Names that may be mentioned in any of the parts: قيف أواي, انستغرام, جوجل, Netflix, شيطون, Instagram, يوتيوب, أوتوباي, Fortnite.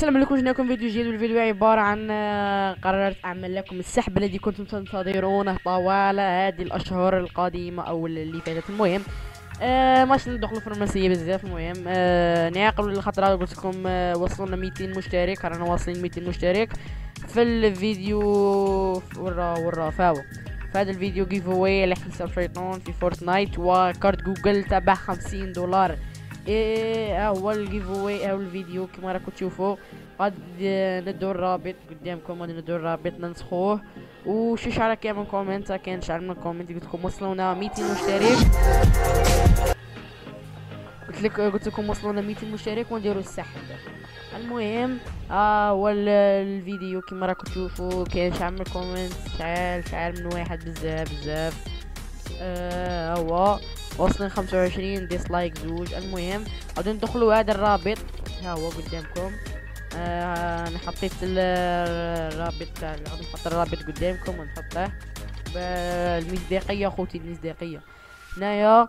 السلام عليكم. جيناكم فيديو جديد، والفيديو عبارة عن قررت أعمل لكم السحب الذي كنتم تنتظرونه طوال هذه الأشهر القادمة أو اللي فاتت. المهم ماش ندخلوا في الرومانسية بزاف. المهم نعقلوا الخطرة. قلت لكم وصلنا 200 مشترك، رانا واصلين 200 مشترك في الفيديو ورا فاو. فهذا الفيديو جيف اواي على حساب شيطان في فورتنايت وكارت جوجل تبع $50. هو الجيف اواي او الفيديو كما راكم تشوفوا. قد ندور الرابط قدامكم، غادي ندور الرابط ننسخوه. وشي شعره كاين من كومنت، كاين شعر من كومنت قلت لكم وصلونا 200 مشترك. قلت لكم وصلونا 200 مشترك ونديروا السحب. المهم هو الفيديو كما راكم تشوفوا، كاين شعر من كومنت، شعر من واحد بزاف. هو وصلنا 25 ديسلايك 2. المهم غادي ندخلوا هذا الرابط، ها هو قدامكم. انا حطيت الرابط تاع، غادي نحط الرابط قدامكم ونحطه بالمصداقيه اخوتي، المصداقيه هنايا.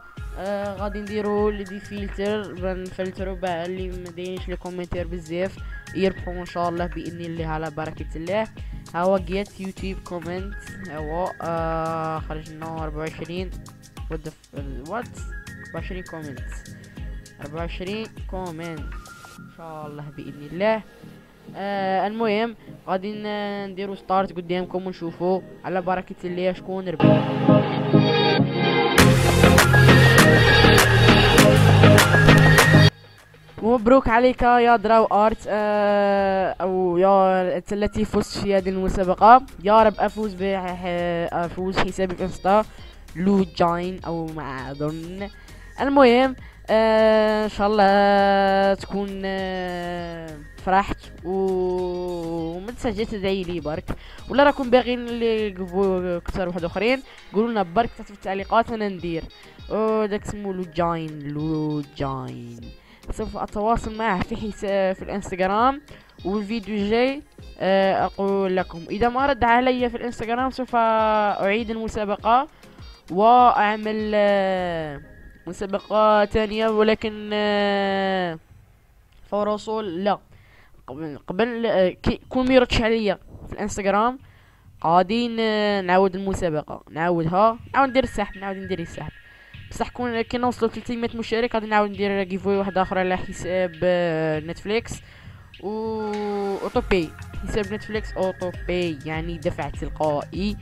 غادي نديروا لي فلتر، بنفلتروا بقى اللي ما دايرينش لي كومنتير بزاف يربحوا ان شاء الله باذن الله على بركه الله. ها هو جيت يوتيوب كومنت، ها هو خرجنا 24 وات 24 كومنت، 24 كومنت ان شاء الله باذن الله. المهم غادي نديروا ستارت قدامكم ونشوفوا على بركه الله شكون ربح. مبروك عليك يا دراو ارت، او يا انت التي فزت في هذه المسابقه. يا رب افوز حسابك انستا لو جاين او ما اظن. المهم ان شاء الله تكون فرحت وما تنساش تدعي لي برك. ولا راكم باغيين اكثر واحد اخرين قولوا لنا برك في التعليقات انا ندير. داك سمو لو جاين سوف اتواصل معه في الانستغرام. والفيديو الجاي اقول لكم اذا ما رد علي في الانستغرام سوف اعيد المسابقه واعمل مسابقة ثانية، ولكن فورصول لا قبل كون ميردش عليا في الانستغرام غادي نعاود المسابقة، نعاودها، نعاود ندير السحب، بصح كي نوصلو 300 مشترك غادي نعاود ندير كيفوي واحدة أخرى على حساب نتفليكس و أوتوباي، حساب نتفليكس أوتوباي يعني دفع تلقائي.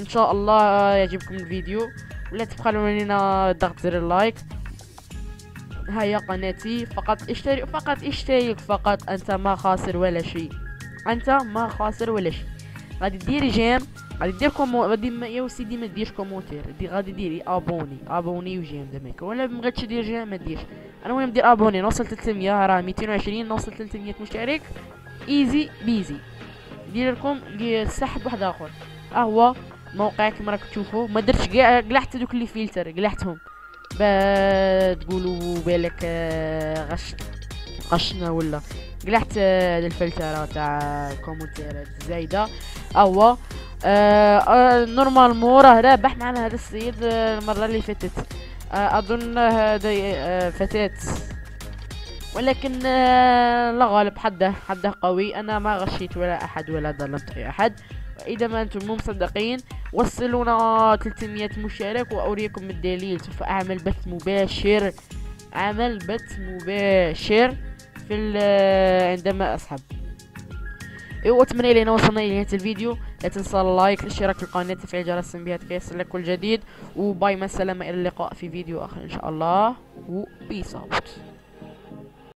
ان شاء الله يعجبكم الفيديو، ولا تبخلوا علينا ضغط زر اللايك. هاي قناتي، فقط اشترك فقط، انت ما خاسر ولا شيء، غادي ديري جيم، غادي دير يا سيدي ما ديرش كومونتير، غادي ديري ابوني وجيم دمك، ولا ما بغيتش دير جيم ما ديرش. المهم دير ابوني، نوصل 300، راه 220، نوصل 300 مشترك ايزي بيزي. ندير لكم السحب واحد اخر. هو موقع كما راكم تشوفوا، ما درتش كاع، قلعت دوك لي فلتر قلعتهم با تقولوا بالك غشنا ولا قلعت هذا الفلتره تاع الكومونتيرات الزايده. هو نورمالمون راه رابح معنا هذا السيد المره اللي فاتت، اظن هذا فتاه، ولكن لا غالب حده قوي. انا ما غشيت ولا احد ولا ظلمت اي احد. اذا ما انتم مو مصدقين وصلونا 300 مشترك واوريكم الدليل. سوف اعمل بث مباشر، في عندما اسحب. واتمنى لينا وصلنا الى نهايه الفيديو. لا تنسى اللايك، الاشتراك في القناه، تفعيل جرس التنبيهات كي يصلك كل جديد. وباي، مع السلامه، الى اللقاء في فيديو اخر ان شاء الله، وبيس اوت.